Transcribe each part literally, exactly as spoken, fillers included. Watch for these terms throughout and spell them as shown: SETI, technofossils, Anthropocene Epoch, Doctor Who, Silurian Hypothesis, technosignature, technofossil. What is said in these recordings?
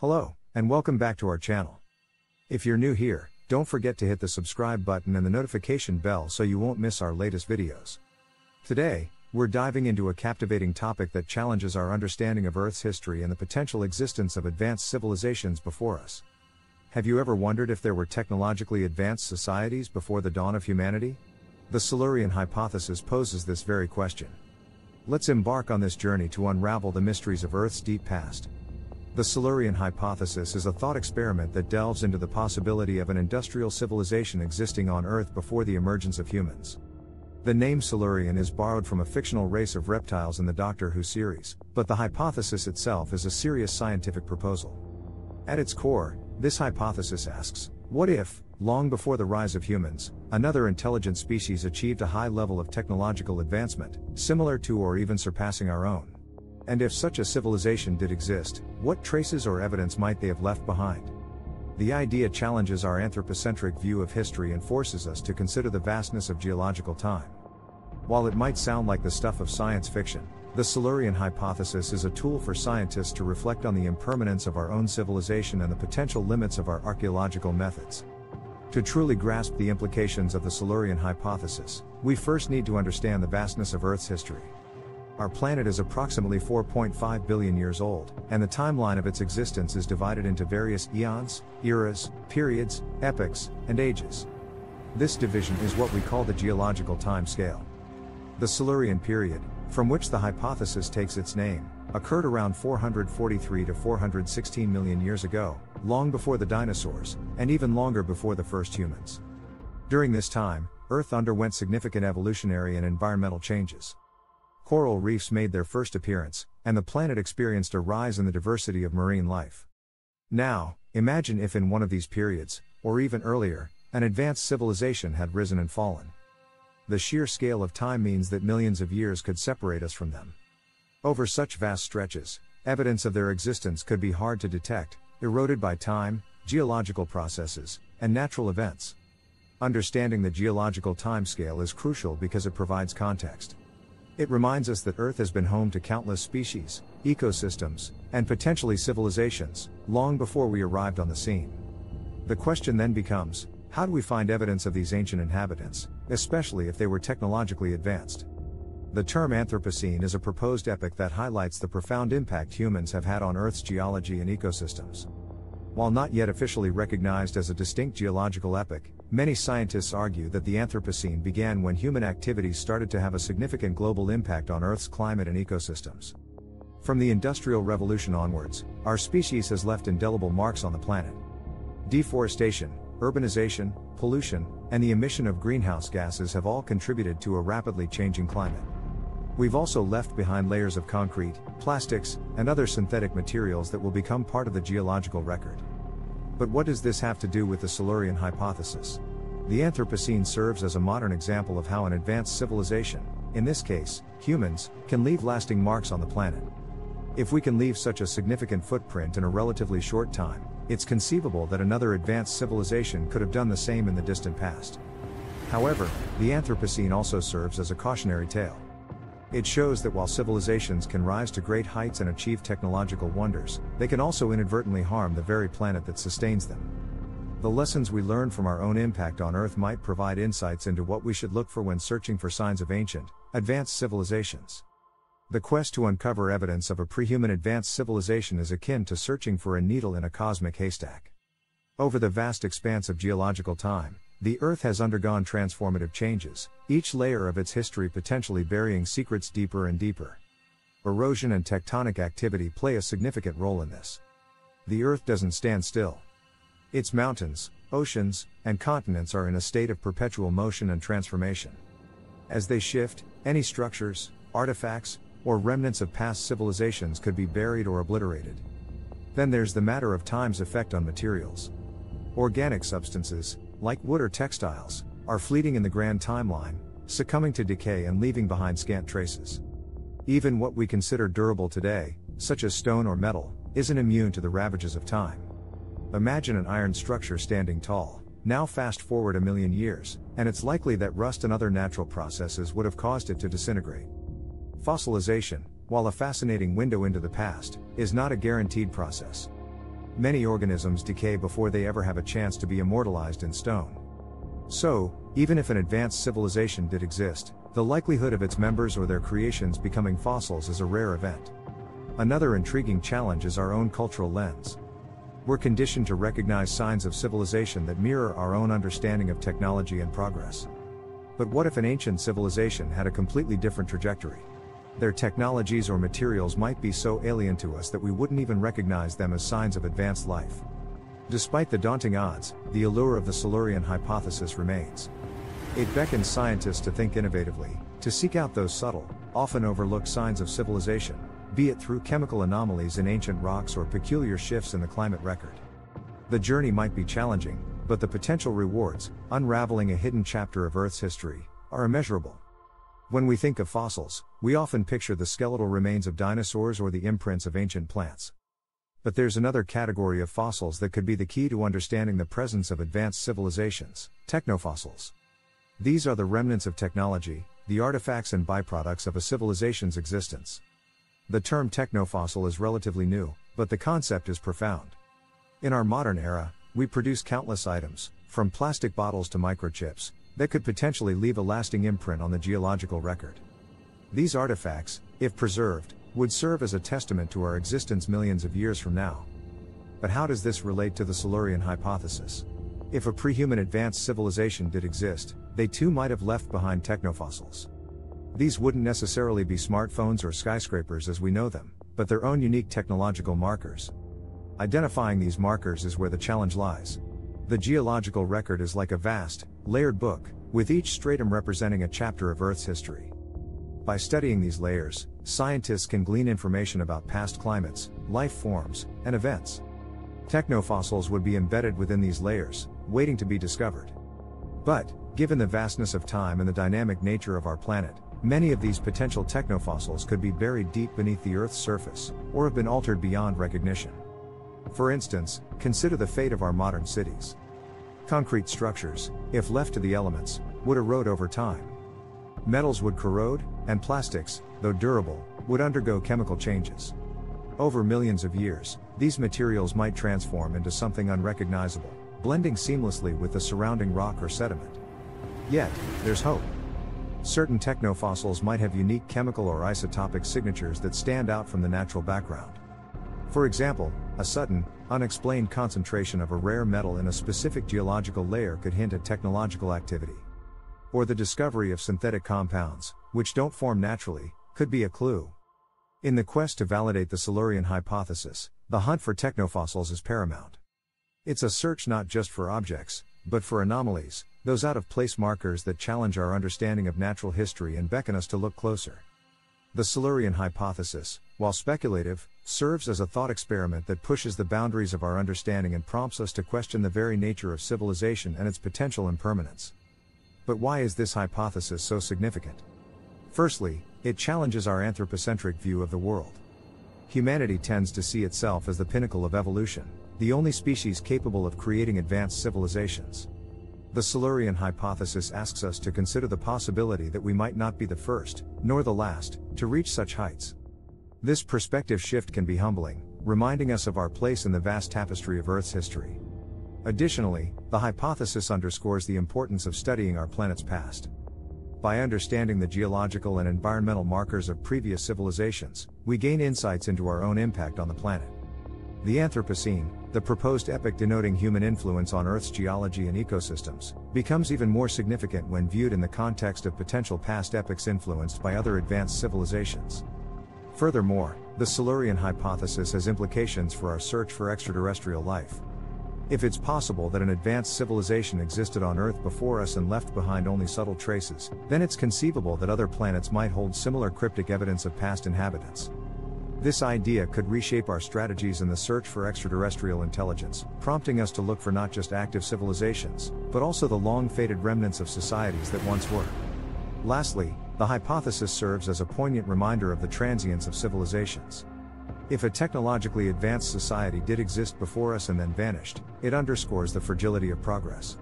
Hello, and welcome back to our channel. If you're new here, don't forget to hit the subscribe button and the notification bell so you won't miss our latest videos. Today, we're diving into a captivating topic that challenges our understanding of Earth's history and the potential existence of advanced civilizations before us. Have you ever wondered if there were technologically advanced societies before the dawn of humanity? The Silurian Hypothesis poses this very question. Let's embark on this journey to unravel the mysteries of Earth's deep past. The Silurian Hypothesis is a thought experiment that delves into the possibility of an industrial civilization existing on Earth before the emergence of humans. The name Silurian is borrowed from a fictional race of reptiles in the Doctor Who series, but the hypothesis itself is a serious scientific proposal. At its core, this hypothesis asks, what if, long before the rise of humans, another intelligent species achieved a high level of technological advancement, similar to or even surpassing our own? And if such a civilization did exist, what traces or evidence might they have left behind? The idea challenges our anthropocentric view of history and forces us to consider the vastness of geological time. While it might sound like the stuff of science fiction, the Silurian Hypothesis is a tool for scientists to reflect on the impermanence of our own civilization and the potential limits of our archaeological methods. To truly grasp the implications of the Silurian Hypothesis, we first need to understand the vastness of Earth's history. Our planet is approximately four point five billion years old, and the timeline of its existence is divided into various eons, eras, periods, epochs, and ages. This division is what we call the geological time scale. The Silurian period, from which the hypothesis takes its name, occurred around four hundred forty-three to four hundred sixteen million years ago, long before the dinosaurs, and even longer before the first humans. During this time, Earth underwent significant evolutionary and environmental changes. Coral reefs made their first appearance, and the planet experienced a rise in the diversity of marine life. Now, imagine if in one of these periods, or even earlier, an advanced civilization had risen and fallen. The sheer scale of time means that millions of years could separate us from them. Over such vast stretches, evidence of their existence could be hard to detect, eroded by time, geological processes, and natural events. Understanding the geological timescale is crucial because it provides context. It reminds us that Earth has been home to countless species, ecosystems, and potentially civilizations, long before we arrived on the scene. The question then becomes, how do we find evidence of these ancient inhabitants, especially if they were technologically advanced? The term Anthropocene is a proposed epoch that highlights the profound impact humans have had on Earth's geology and ecosystems. While not yet officially recognized as a distinct geological epoch, many scientists argue that the Anthropocene began when human activities started to have a significant global impact on Earth's climate and ecosystems. From the Industrial Revolution onwards, our species has left indelible marks on the planet. Deforestation, urbanization, pollution, and the emission of greenhouse gases have all contributed to a rapidly changing climate. We've also left behind layers of concrete, plastics, and other synthetic materials that will become part of the geological record. But what does this have to do with the Silurian Hypothesis? The Anthropocene serves as a modern example of how an advanced civilization, in this case, humans, can leave lasting marks on the planet. If we can leave such a significant footprint in a relatively short time, it's conceivable that another advanced civilization could have done the same in the distant past. However, the Anthropocene also serves as a cautionary tale. It shows that while civilizations can rise to great heights and achieve technological wonders, they can also inadvertently harm the very planet that sustains them. The lessons we learn from our own impact on Earth might provide insights into what we should look for when searching for signs of ancient, advanced civilizations. The quest to uncover evidence of a pre-human advanced civilization is akin to searching for a needle in a cosmic haystack. Over the vast expanse of geological time, the Earth has undergone transformative changes, each layer of its history potentially burying secrets deeper and deeper. Erosion and tectonic activity play a significant role in this. The Earth doesn't stand still. Its mountains, oceans, and continents are in a state of perpetual motion and transformation. As they shift, any structures, artifacts, or remnants of past civilizations could be buried or obliterated. Then there's the matter of time's effect on materials. Organic substances, like wood or textiles, are fleeting in the grand timeline, succumbing to decay and leaving behind scant traces. Even what we consider durable today, such as stone or metal, isn't immune to the ravages of time. Imagine an iron structure standing tall. Now fast forward a million years, and it's likely that rust and other natural processes would have caused it to disintegrate. Fossilization, while a fascinating window into the past, is not a guaranteed process. many organisms decay before they ever have a chance to be immortalized in stone. So, even if an advanced civilization did exist, the likelihood of its members or their creations becoming fossils is a rare event. Another intriguing challenge is our own cultural lens. We're conditioned to recognize signs of civilization that mirror our own understanding of technology and progress. But what if an ancient civilization had a completely different trajectory? Their technologies or materials might be so alien to us that we wouldn't even recognize them as signs of advanced life. Despite the daunting odds, the allure of the Silurian hypothesis remains. It beckons scientists to think innovatively, to seek out those subtle, often overlooked signs of civilization, be it through chemical anomalies in ancient rocks or peculiar shifts in the climate record. The journey might be challenging, but the potential rewards, unraveling a hidden chapter of Earth's history, are immeasurable. When we think of fossils, we often picture the skeletal remains of dinosaurs or the imprints of ancient plants. But there's another category of fossils that could be the key to understanding the presence of advanced civilizations: technofossils. These are the remnants of technology, the artifacts and byproducts of a civilization's existence. The term technofossil is relatively new, but the concept is profound. In our modern era, we produce countless items, from plastic bottles to microchips, that could potentially leave a lasting imprint on the geological record. These artifacts, if preserved, would serve as a testament to our existence millions of years from now. But how does this relate to the Silurian hypothesis? If a pre-human advanced civilization did exist, they too might have left behind technofossils. These wouldn't necessarily be smartphones or skyscrapers as we know them, but their own unique technological markers. Identifying these markers is where the challenge lies. The geological record is like a vast, layered book, with each stratum representing a chapter of Earth's history. By studying these layers, scientists can glean information about past climates, life forms, and events. Technofossils would be embedded within these layers, waiting to be discovered. But, given the vastness of time and the dynamic nature of our planet, many of these potential technofossils could be buried deep beneath the Earth's surface, or have been altered beyond recognition. For instance, consider the fate of our modern cities. Concrete structures, if left to the elements, would erode over time. Metals would corrode, and plastics, though durable, would undergo chemical changes. Over millions of years, these materials might transform into something unrecognizable, blending seamlessly with the surrounding rock or sediment. Yet, there's hope. Certain technofossils might have unique chemical or isotopic signatures that stand out from the natural background. For example, a sudden, unexplained concentration of a rare metal in a specific geological layer could hint at technological activity. Or the discovery of synthetic compounds, which don't form naturally, could be a clue. In the quest to validate the Silurian hypothesis, the hunt for technofossils is paramount. It's a search not just for objects, but for anomalies, those out-of-place markers that challenge our understanding of natural history and beckon us to look closer. The Silurian hypothesis, while speculative, serves as a thought experiment that pushes the boundaries of our understanding and prompts us to question the very nature of civilization and its potential impermanence. But why is this hypothesis so significant? Firstly, it challenges our anthropocentric view of the world. Humanity tends to see itself as the pinnacle of evolution, the only species capable of creating advanced civilizations. The Silurian hypothesis asks us to consider the possibility that we might not be the first, nor the last, to reach such heights. This perspective shift can be humbling, reminding us of our place in the vast tapestry of Earth's history. Additionally, the hypothesis underscores the importance of studying our planet's past. By understanding the geological and environmental markers of previous civilizations, we gain insights into our own impact on the planet. The Anthropocene, the proposed epoch denoting human influence on Earth's geology and ecosystems, becomes even more significant when viewed in the context of potential past epochs influenced by other advanced civilizations. Furthermore, the Silurian hypothesis has implications for our search for extraterrestrial life. If it's possible that an advanced civilization existed on Earth before us and left behind only subtle traces, then it's conceivable that other planets might hold similar cryptic evidence of past inhabitants. This idea could reshape our strategies in the search for extraterrestrial intelligence, prompting us to look for not just active civilizations, but also the long-fated remnants of societies that once were. Lastly, the hypothesis serves as a poignant reminder of the transience of civilizations. If a technologically advanced society did exist before us and then vanished, it underscores the fragility of progress.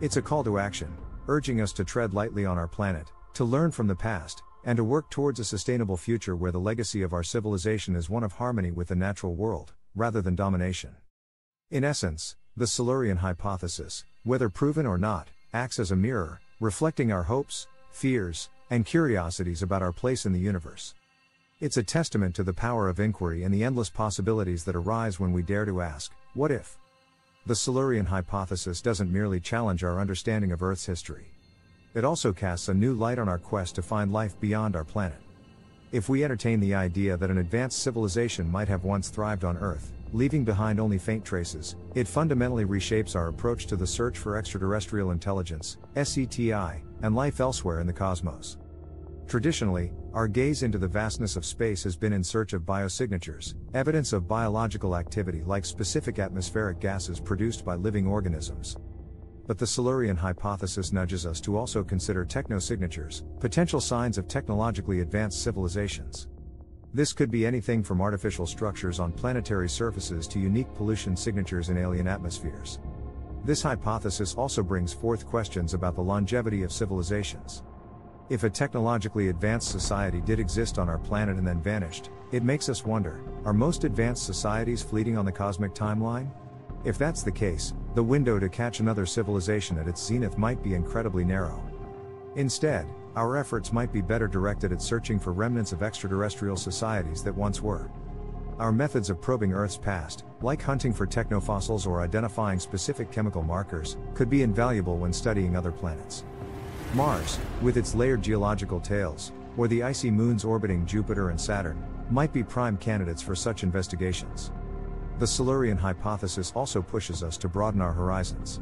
It's a call to action, urging us to tread lightly on our planet, to learn from the past, and to work towards a sustainable future where the legacy of our civilization is one of harmony with the natural world, rather than domination. In essence, the Silurian hypothesis, whether proven or not, acts as a mirror, reflecting our hopes, fears, and curiosities about our place in the universe. It's a testament to the power of inquiry and the endless possibilities that arise when we dare to ask, what if? The Silurian hypothesis doesn't merely challenge our understanding of Earth's history. It also casts a new light on our quest to find life beyond our planet. If we entertain the idea that an advanced civilization might have once thrived on Earth, leaving behind only faint traces, it fundamentally reshapes our approach to the search for extraterrestrial intelligence, S E T I, and life elsewhere in the cosmos. Traditionally, our gaze into the vastness of space has been in search of biosignatures, evidence of biological activity like specific atmospheric gases produced by living organisms. But the Silurian hypothesis nudges us to also consider technosignatures, potential signs of technologically advanced civilizations. This could be anything from artificial structures on planetary surfaces to unique pollution signatures in alien atmospheres. This hypothesis also brings forth questions about the longevity of civilizations. If a technologically advanced society did exist on our planet and then vanished, it makes us wonder, are most advanced societies fleeting on the cosmic timeline? If that's the case, the window to catch another civilization at its zenith might be incredibly narrow. Instead, our efforts might be better directed at searching for remnants of extraterrestrial societies that once were. Our methods of probing Earth's past, like hunting for technofossils or identifying specific chemical markers, could be invaluable when studying other planets. Mars, with its layered geological tails, or the icy moons orbiting Jupiter and Saturn, might be prime candidates for such investigations. The Silurian hypothesis also pushes us to broaden our horizons.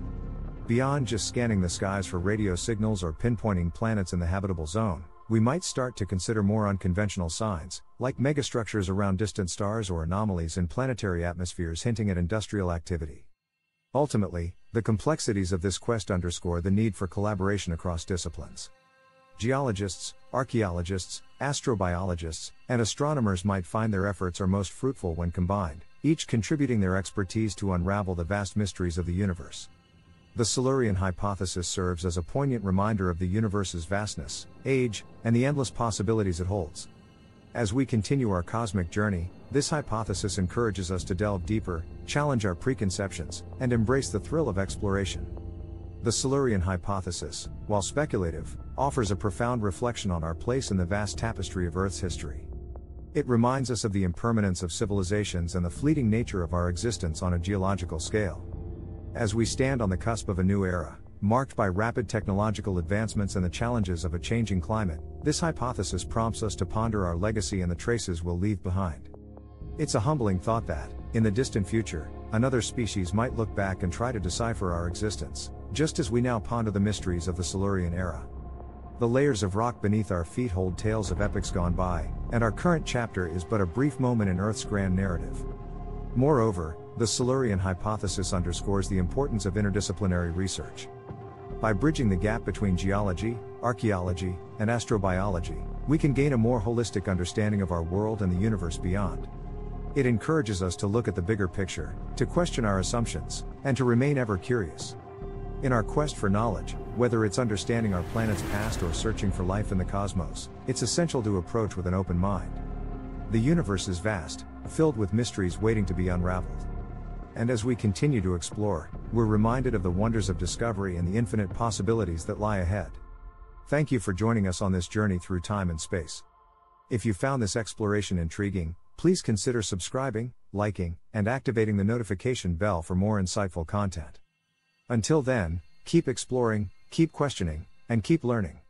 Beyond just scanning the skies for radio signals or pinpointing planets in the habitable zone, we might start to consider more unconventional signs, like megastructures around distant stars or anomalies in planetary atmospheres hinting at industrial activity. Ultimately, the complexities of this quest underscore the need for collaboration across disciplines. Geologists, archaeologists, astrobiologists, and astronomers might find their efforts are most fruitful when combined, each contributing their expertise to unravel the vast mysteries of the universe. The Silurian hypothesis serves as a poignant reminder of the universe's vastness, age, and the endless possibilities it holds. As we continue our cosmic journey, this hypothesis encourages us to delve deeper, challenge our preconceptions, and embrace the thrill of exploration. The Silurian hypothesis, while speculative, offers a profound reflection on our place in the vast tapestry of Earth's history. It reminds us of the impermanence of civilizations and the fleeting nature of our existence on a geological scale. As we stand on the cusp of a new era, marked by rapid technological advancements and the challenges of a changing climate, this hypothesis prompts us to ponder our legacy and the traces we'll leave behind. It's a humbling thought that, in the distant future, another species might look back and try to decipher our existence, just as we now ponder the mysteries of the Silurian era. The layers of rock beneath our feet hold tales of epochs gone by, and our current chapter is but a brief moment in Earth's grand narrative. Moreover, the Silurian hypothesis underscores the importance of interdisciplinary research. By bridging the gap between geology, archaeology, and astrobiology, we can gain a more holistic understanding of our world and the universe beyond. It encourages us to look at the bigger picture, to question our assumptions, and to remain ever curious. In our quest for knowledge, whether it's understanding our planet's past or searching for life in the cosmos, it's essential to approach with an open mind. The universe is vast, filled with mysteries waiting to be unraveled. And as we continue to explore, we're reminded of the wonders of discovery and the infinite possibilities that lie ahead. Thank you for joining us on this journey through time and space. If you found this exploration intriguing, please consider subscribing, liking, and activating the notification bell for more insightful content. Until then, keep exploring, keep questioning, and keep learning.